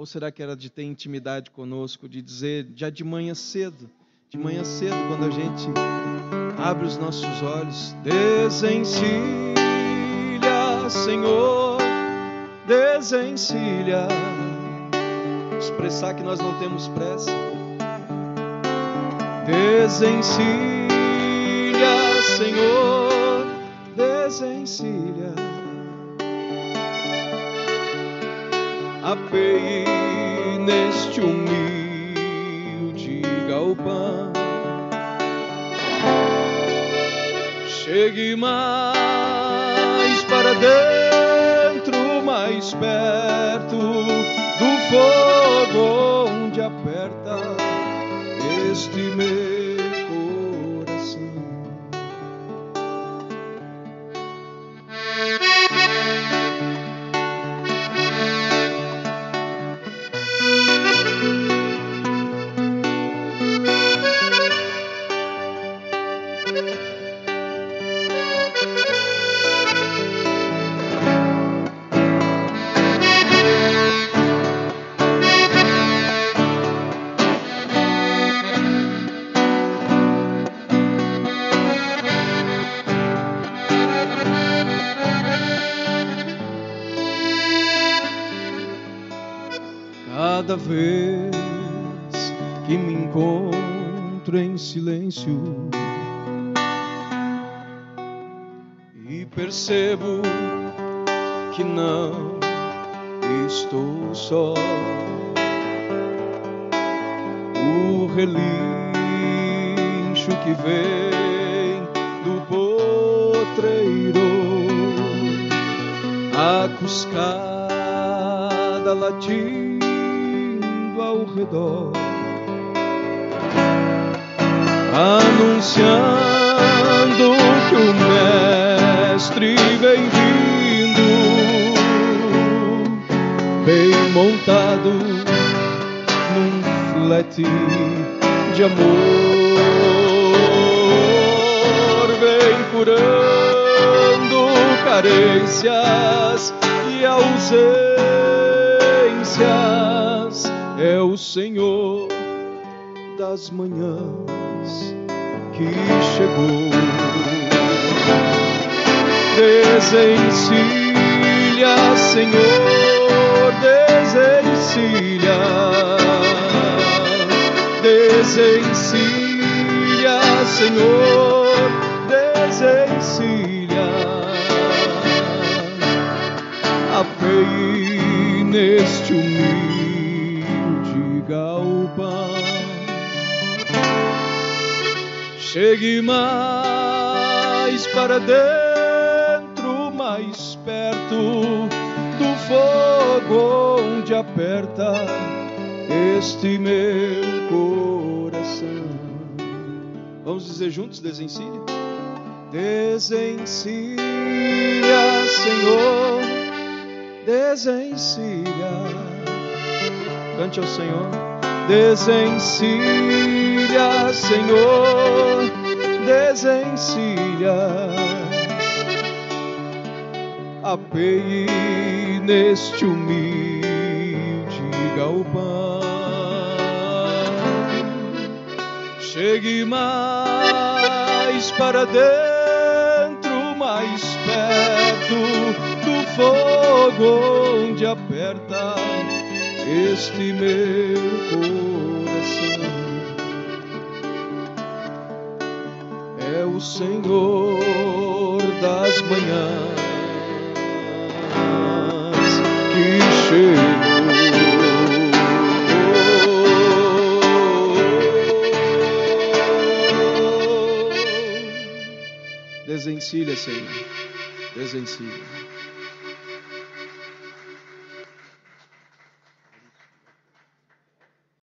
Ou será que era de ter intimidade conosco, de dizer já de manhã cedo, quando a gente abre os nossos olhos, desencilha, Senhor, desencilha. Expressar que nós não temos pressa. Desencilha, Senhor, desencilha. Apei neste humilde galpão. Chegue mais para dentro, mais perto do fogo onde aperta este meu coração. Cada vez que me encontro em silêncio e percebo que não estou só, o relincho que vem do potreiro, a cuscada latir ao redor, anunciando que o mestre vem vindo, bem montado num flete de amor, vem curando carências e ausências. É o Senhor das manhãs que chegou. Desencilha, Senhor, desencilha. Desencilha, Senhor, desencilha. Apei neste humilde galpão. Chegue mais para dentro, mais perto do fogo onde aperta este meu coração. Vamos dizer juntos, desencilha? Desencilha, Senhor, desencilha. Cante ao Senhor. Desencilha, Senhor, desencilha. Apei neste humilde galpão. Chegue mais para dentro, mais perto do fogo onde aperta este meu coração. É o Senhor das manhãs que chegou. Desencilha, Senhor, desencilha.